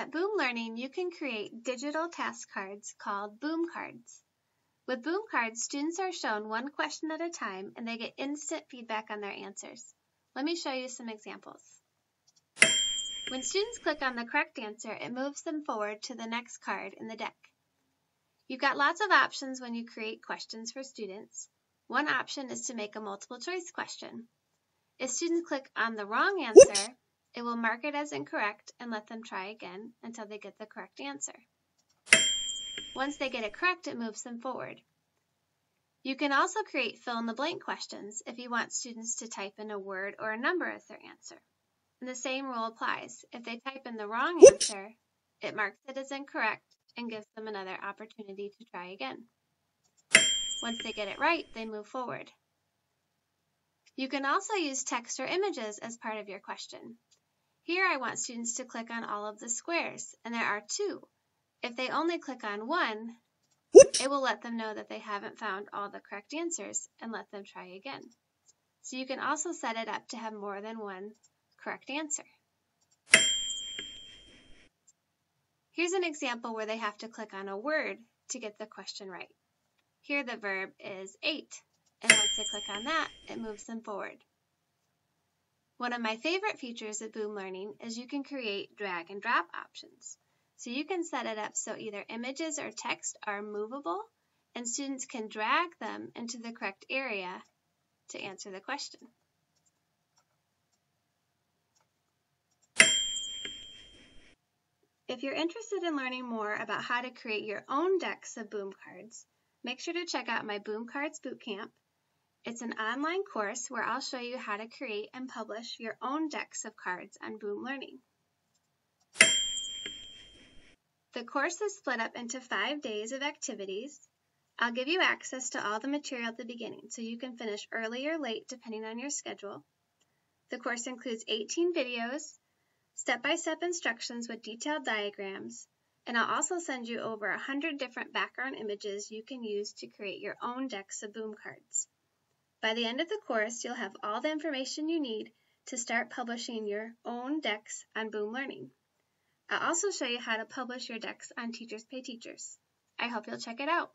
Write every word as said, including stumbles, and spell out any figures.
At Boom Learning, you can create digital task cards called Boom Cards. With Boom Cards, students are shown one question at a time and they get instant feedback on their answers. Let me show you some examples. When students click on the correct answer, it moves them forward to the next card in the deck. You've got lots of options when you create questions for students. One option is to make a multiple choice question. If students click on the wrong answer, it will mark it as incorrect and let them try again until they get the correct answer. Once they get it correct, it moves them forward. You can also create fill-in-the-blank questions if you want students to type in a word or a number as their answer. And the same rule applies. If they type in the wrong answer, it marks it as incorrect and gives them another opportunity to try again. Once they get it right, they move forward. You can also use text or images as part of your question. Here I want students to click on all of the squares, and there are two. If they only click on one, it will let them know that they haven't found all the correct answers and let them try again. So you can also set it up to have more than one correct answer. Here's an example where they have to click on a word to get the question right. Here the verb is ate, and once they click on that, it moves them forward. One of my favorite features of Boom Learning is you can create drag and drop options. So you can set it up so either images or text are movable and students can drag them into the correct area to answer the question. If you're interested in learning more about how to create your own decks of Boom Cards, make sure to check out my Boom Cards Bootcamp. It's an online course where I'll show you how to create and publish your own decks of cards on Boom Learning. The course is split up into five days of activities. I'll give you access to all the material at the beginning, so you can finish early or late depending on your schedule. The course includes eighteen videos, step-by-step instructions with detailed diagrams, and I'll also send you over one hundred different background images you can use to create your own decks of Boom Cards. By the end of the course, you'll have all the information you need to start publishing your own decks on Boom Learning. I'll also show you how to publish your decks on Teachers Pay Teachers. I hope you'll check it out.